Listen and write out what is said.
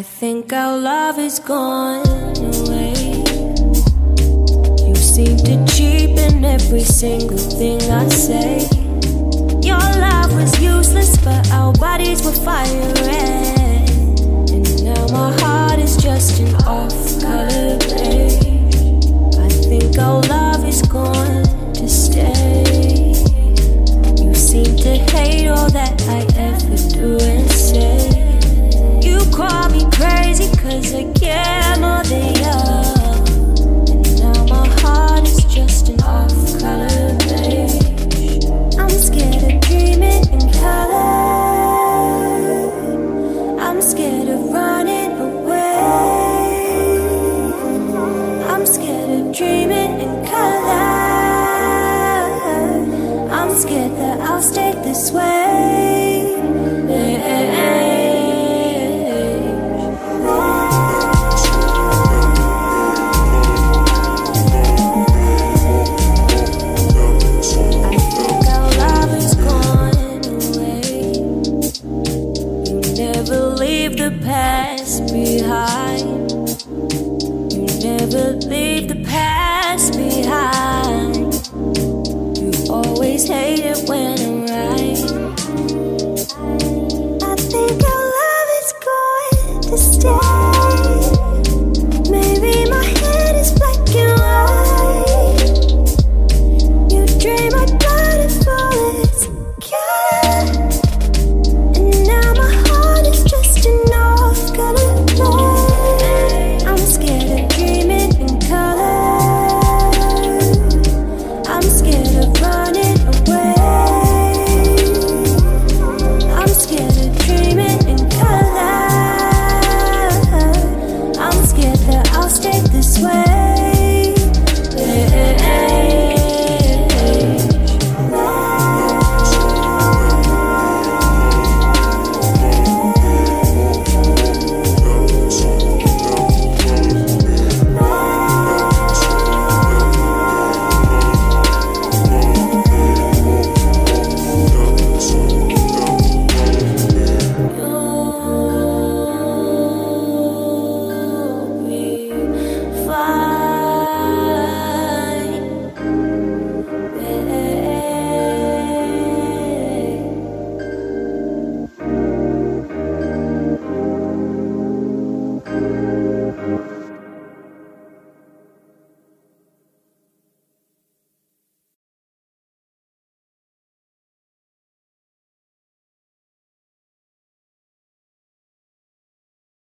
I think our love is gone away. You seem to cheapen every single thing I say. Your love was useless, but our bodies were fire red. And now my heart is just an off-color play. I think our love is gone to stay. You seem to hate all that I ever do and say. You call me crazy 'cause I care more than you. And now my heart is just an off-color page. I'm scared of dreaming in color. I'm scared of running away. I'm scared of dreaming in color. I'm scared that I'll stay this way. Stay.